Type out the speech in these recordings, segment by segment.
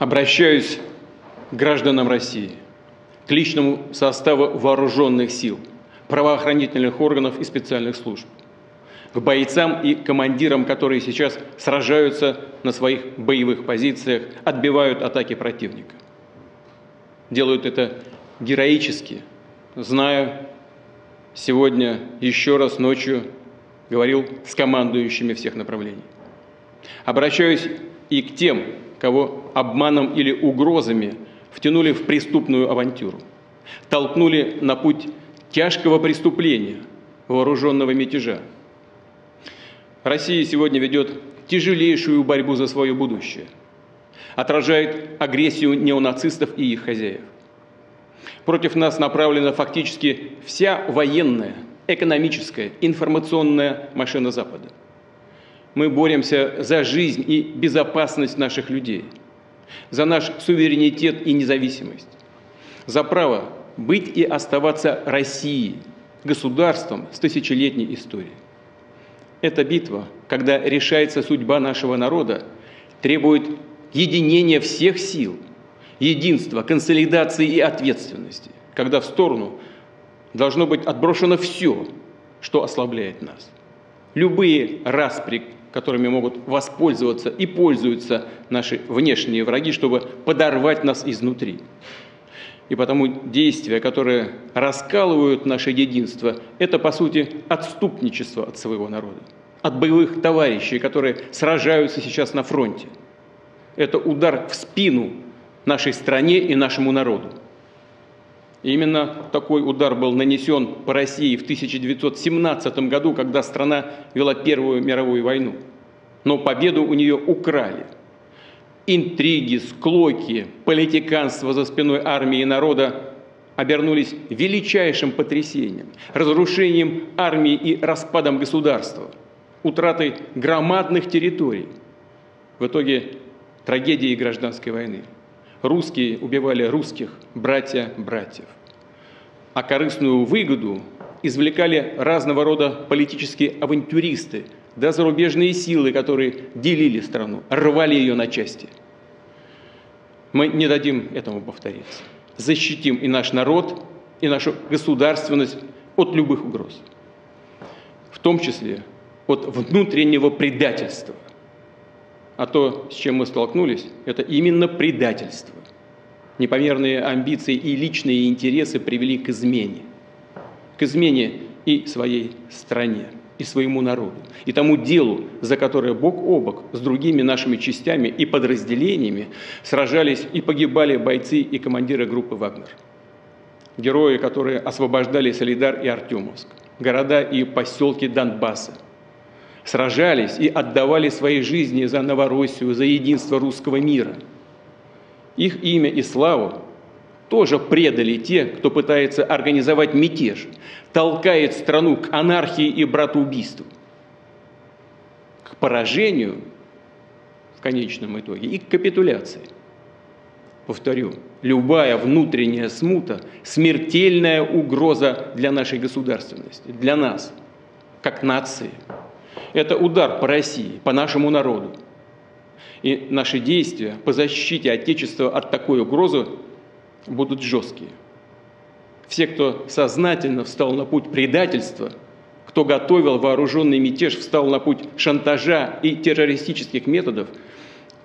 Обращаюсь к гражданам России, к личному составу вооруженных сил, правоохранительных органов и специальных служб, к бойцам и командирам, которые сейчас сражаются на своих боевых позициях, отбивают атаки противника. Делают это героически, зная, сегодня еще раз ночью говорил с командующими всех направлений. Обращаюсь и к тем, кого обманом или угрозами втянули в преступную авантюру, толкнули на путь тяжкого преступления, вооруженного мятежа. Россия сегодня ведет тяжелейшую борьбу за свое будущее, отражает агрессию неонацистов и их хозяев. Против нас направлена фактически вся военная, экономическая, информационная машина Запада. Мы боремся за жизнь и безопасность наших людей, за наш суверенитет и независимость, за право быть и оставаться Россией, государством с тысячелетней историей. Эта битва, когда решается судьба нашего народа, требует единения всех сил, единства, консолидации и ответственности, когда в сторону должно быть отброшено все, что ослабляет нас. Любые распри, которыми могут воспользоваться и пользуются наши внешние враги, чтобы подорвать нас изнутри. И потому действия, которые раскалывают наше единство, это, по сути, отступничество от своего народа, от боевых товарищей, которые сражаются сейчас на фронте. Это удар в спину нашей стране и нашему народу. И именно такой удар был нанесен по России в 1917 году, когда страна вела Первую мировую войну. Но победу у нее украли. Интриги, склоки, политиканство за спиной армии и народа обернулись величайшим потрясением, разрушением армии и распадом государства, утратой громадных территорий. В итоге трагедии гражданской войны. Русские убивали русских, братья братьев. А корыстную выгоду извлекали разного рода политические авантюристы, да зарубежные силы, которые делили страну, рвали ее на части. Мы не дадим этому повториться. Защитим и наш народ, и нашу государственность от любых угроз. В том числе от внутреннего предательства. А то, с чем мы столкнулись, это именно предательство. Непомерные амбиции и личные интересы привели к измене. К измене и своей стране, и своему народу, и тому делу, за которое бок о бок с другими нашими частями и подразделениями сражались и погибали бойцы и командиры группы «Вагнер». Герои, которые освобождали Солидар и Артёмовск, города и поселки Донбасса. Сражались и отдавали свои жизни за Новороссию, за единство русского мира. Их имя и славу тоже предали те, кто пытается организовать мятеж, толкает страну к анархии и братоубийству, к поражению в конечном итоге и к капитуляции. Повторю, любая внутренняя смута – смертельная угроза для нашей государственности, для нас, как нации. Это удар по России, по нашему народу. И наши действия по защите Отечества от такой угрозы будут жесткие. Все, кто сознательно встал на путь предательства, кто готовил вооруженный мятеж, встал на путь шантажа и террористических методов,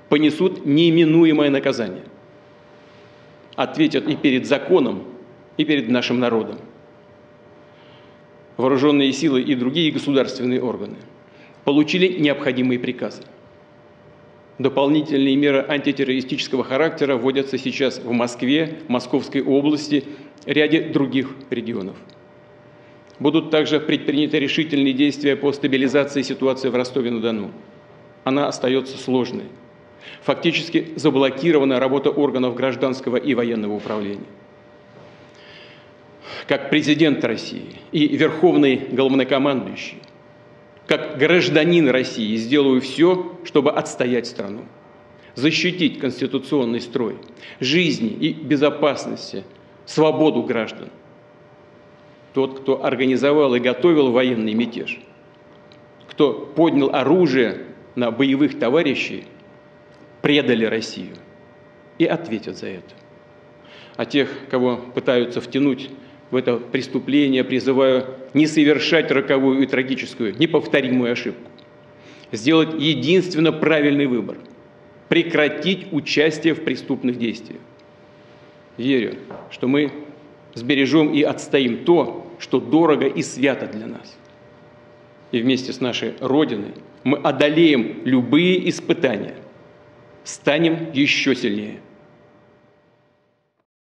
понесут неименуемое наказание. Ответят и перед законом, и перед нашим народом. Вооруженные силы и другие государственные органы получили необходимые приказы. Дополнительные меры антитеррористического характера вводятся сейчас в Москве, Московской области, ряде других регионов. Будут также предприняты решительные действия по стабилизации ситуации в Ростове-на-Дону. Она остается сложной. Фактически заблокирована работа органов гражданского и военного управления. Как президент России и верховный главнокомандующий, как гражданин России сделаю все, чтобы отстоять страну, защитить конституционный строй, жизни и безопасности, свободу граждан. Тот, кто организовал и готовил военный мятеж, кто поднял оружие на боевых товарищей, предали Россию. и ответят за это. А тех, кого пытаются втянуть в это преступление, призываю не совершать роковую и трагическую, неповторимую ошибку. Сделать единственно правильный выбор. Прекратить участие в преступных действиях. Верю, что мы сбережем и отстоим то, что дорого и свято для нас. И вместе с нашей Родиной мы одолеем любые испытания, станем еще сильнее.